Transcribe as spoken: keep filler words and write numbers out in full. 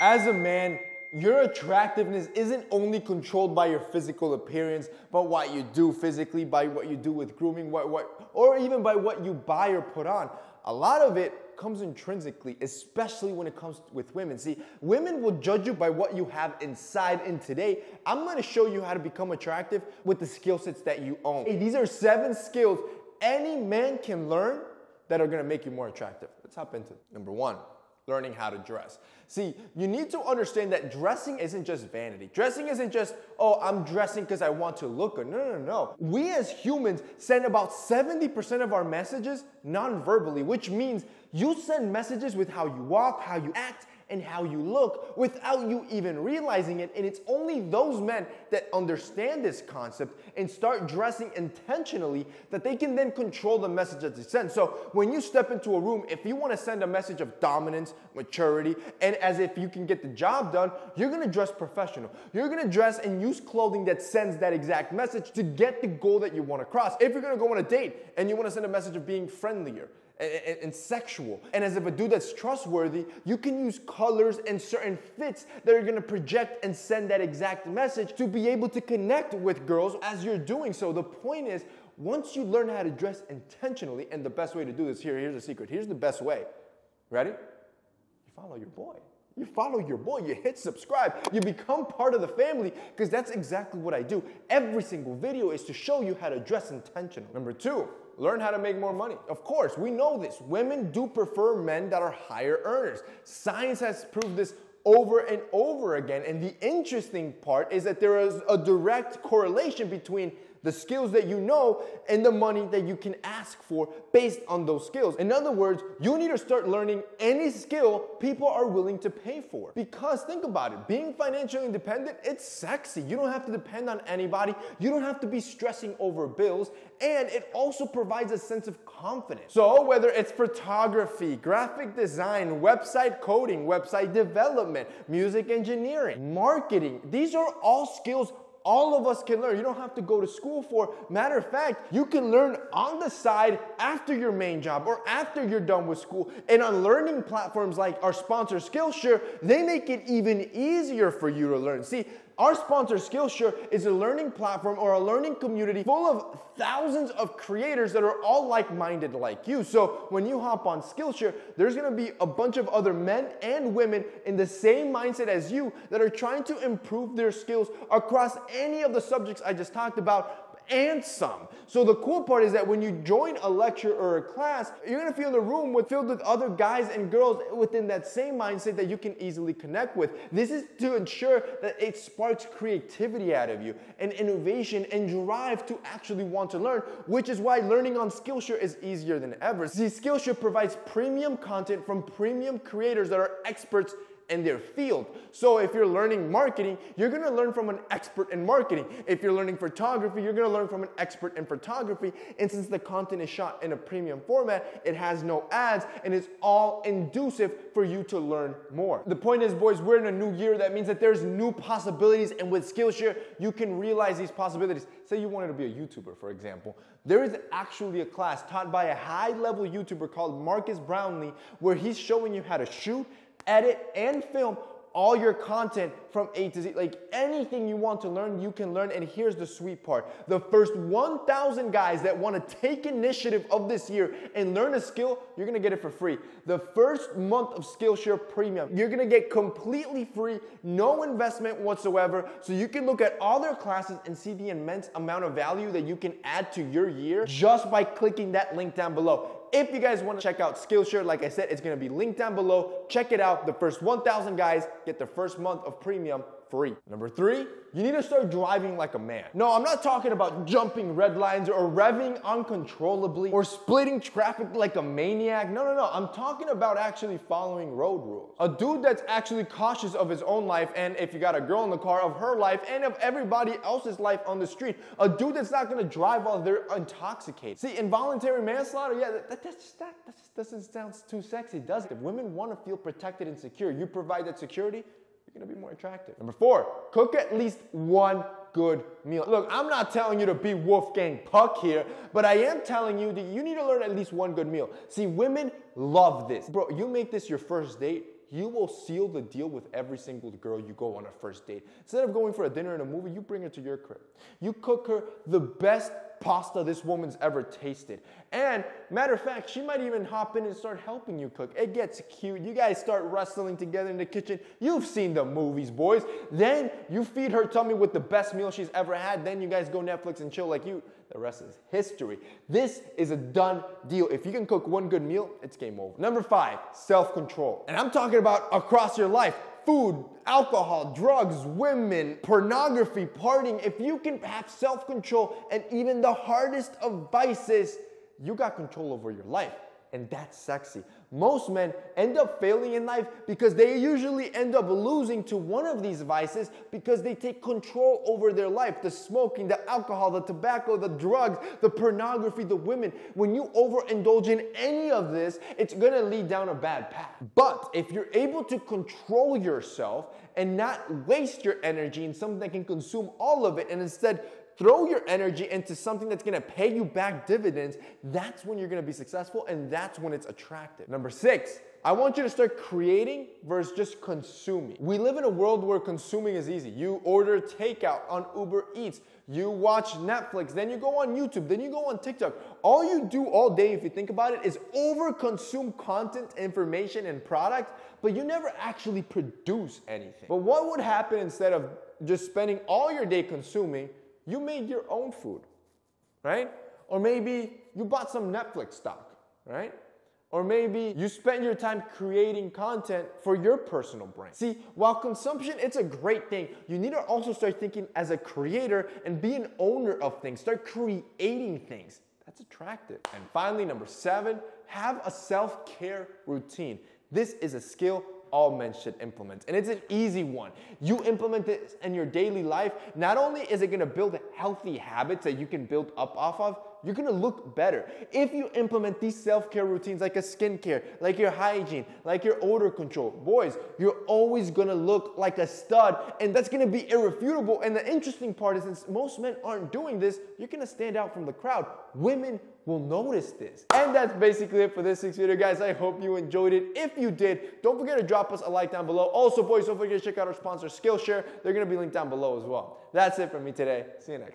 As a man, your attractiveness isn't only controlled by your physical appearance, but what you do physically, by what you do with grooming, what, what, or even by what you buy or put on. A lot of it comes intrinsically, especially when it comes with women. See, women will judge you by what you have inside, and today, I'm gonna show you how to become attractive with the skill sets that you own. Hey, these are seven skills any man can learn that are gonna make you more attractive. Let's hop into it. Number one. Learning how to dress. See, you need to understand that dressing isn't just vanity. Dressing isn't just, oh, I'm dressing because I want to look good. No, no, no, no. We as humans send about seventy percent of our messages non-verbally, which means you send messages with how you walk, how you act, and how you look without you even realizing it. And it's only those men that understand this concept and start dressing intentionally that they can then control the message that they send. So when you step into a room, if you want to send a message of dominance, maturity, and as if you can get the job done, you're going to dress professional. You're going to dress and use clothing that sends that exact message to get the goal that you want to cross. If you're going to go on a date and you want to send a message of being friendlier, And, and, and sexual. And as if a dude that's trustworthy, you can use colors and certain fits that are gonna project and send that exact message to be able to connect with girls as you're doing so. The point is, once you learn how to dress intentionally, and the best way to do this, here, here's the secret, here's the best way. Ready? You follow your boy. You follow your boy, you hit subscribe, you become part of the family, because that's exactly what I do. Every single video is to show you how to dress intentionally. Number two. Learn how to make more money. Of course, we know this. Women do prefer men that are higher earners. Science has proved this over and over again. And the interesting part is that there is a direct correlation between the skills that you know and the money that you can ask for based on those skills. In other words, you need to start learning any skill people are willing to pay for. Because think about it, being financially independent, it's sexy. You don't have to depend on anybody. You don't have to be stressing over bills. And it also provides a sense of confidence. So whether it's photography, graphic design, website coding, website development, music engineering, marketing, these are all skills all of us can learn. You don't have to go to school for. Matter of fact, you can learn on the side after your main job or after you're done with school. And on learning platforms like our sponsor Skillshare, they make it even easier for you to learn. See, our sponsor Skillshare is a learning platform or a learning community full of thousands of creators that are all like-minded like you. So when you hop on Skillshare, there's gonna be a bunch of other men and women in the same mindset as you that are trying to improve their skills across any of the subjects I just talked about, and some. So the cool part is that when you join a lecture or a class, you're gonna feel the room with, filled with other guys and girls within that same mindset that you can easily connect with. This is to ensure that it sparks creativity out of you and innovation and drive to actually want to learn, which is why learning on Skillshare is easier than ever. See, Skillshare provides premium content from premium creators that are experts in their field. So if you're learning marketing, you're gonna learn from an expert in marketing. If you're learning photography, you're gonna learn from an expert in photography. And since the content is shot in a premium format, it has no ads and it's all inducive for you to learn more. The point is, boys, we're in a new year. That means that there's new possibilities, and with Skillshare, you can realize these possibilities. Say you wanted to be a YouTuber, for example. There is actually a class taught by a high-level YouTuber called Marcus Brownlee, where he's showing you how to shoot, edit, and film all your content from A to Z. Like, anything you want to learn, you can learn. And here's the sweet part. The first one thousand guys that want to take initiative of this year and learn a skill, you're going to get it for free. The first month of Skillshare Premium, you're going to get completely free, no investment whatsoever. So you can look at all their classes and see the immense amount of value that you can add to your year just by clicking that link down below. If you guys want to check out Skillshare, like I said, it's going to be linked down below. Check it out. The first one thousand guys get their first month of premium free. Number three, you need to start driving like a man. No, I'm not talking about jumping red lines or revving uncontrollably or splitting traffic like a maniac. No, no, no. I'm talking about actually following road rules. A dude that's actually cautious of his own life, and if you got a girl in the car, of her life and of everybody else's life on the street. A dude that's not going to drive while they're intoxicated. See, involuntary manslaughter, yeah, that, that, that's just, that, that just doesn't sound too sexy, does it? If women want to feel protected and secure, you provide that security, gonna be more attractive. Number four, cook at least one good meal. Look, I'm not telling you to be Wolfgang Puck here, but I am telling you that you need to learn at least one good meal. See, women love this. Bro, you make this your first date, you will seal the deal with every single girl you go on a first date. Instead of going for a dinner and a movie, you bring her to your crib. You cook her the best pasta this woman's ever tasted. And matter of fact, she might even hop in and start helping you cook. It gets cute. You guys start wrestling together in the kitchen. You've seen the movies, boys. Then you feed her tummy with the best meal she's ever had. Then you guys go Netflix and chill like you. The rest is history. This is a done deal. If you can cook one good meal, it's game over. Number five, self-control. And I'm talking about across your life. Food, alcohol, drugs, women, pornography, partying. If you can have self-control and even the hardest of vices, you got control over your life. And that's sexy. Most men end up failing in life because they usually end up losing to one of these vices because they take control over their life. The smoking, the alcohol, the tobacco, the drugs, the pornography, the women. When you overindulge in any of this, it's gonna lead down a bad path. But if you're able to control yourself and not waste your energy in something that can consume all of it and instead throw your energy into something that's gonna pay you back dividends, that's when you're gonna be successful and that's when it's attractive. Number six, I want you to start creating versus just consuming. We live in a world where consuming is easy. You order takeout on Uber Eats, you watch Netflix, then you go on YouTube, then you go on TikTok. All you do all day, if you think about it, is over-consume content, information, and product, but you never actually produce anything. But what would happen instead of just spending all your day consuming? You made your own food, right? Or maybe you bought some Netflix stock, right? Or maybe you spend your time creating content for your personal brand. See, while consumption, it's a great thing, you need to also start thinking as a creator and be an owner of things. Start creating things. That's attractive. And finally, number seven, have a self-care routine. This is a skill all men should implement. And it's an easy one. You implement this in your daily life, not only is it gonna build healthy habits that you can build up off of, you're gonna look better. If you implement these self-care routines like a skincare, like your hygiene, like your odor control, boys, you're always gonna look like a stud and that's gonna be irrefutable. And the interesting part is since most men aren't doing this, you're gonna stand out from the crowd. Women will notice this. And that's basically it for this week's video, guys. I hope you enjoyed it. If you did, don't forget to drop us a like down below. Also, boys, don't forget to check out our sponsor, Skillshare. They're gonna be linked down below as well. That's it for me today. See you next time.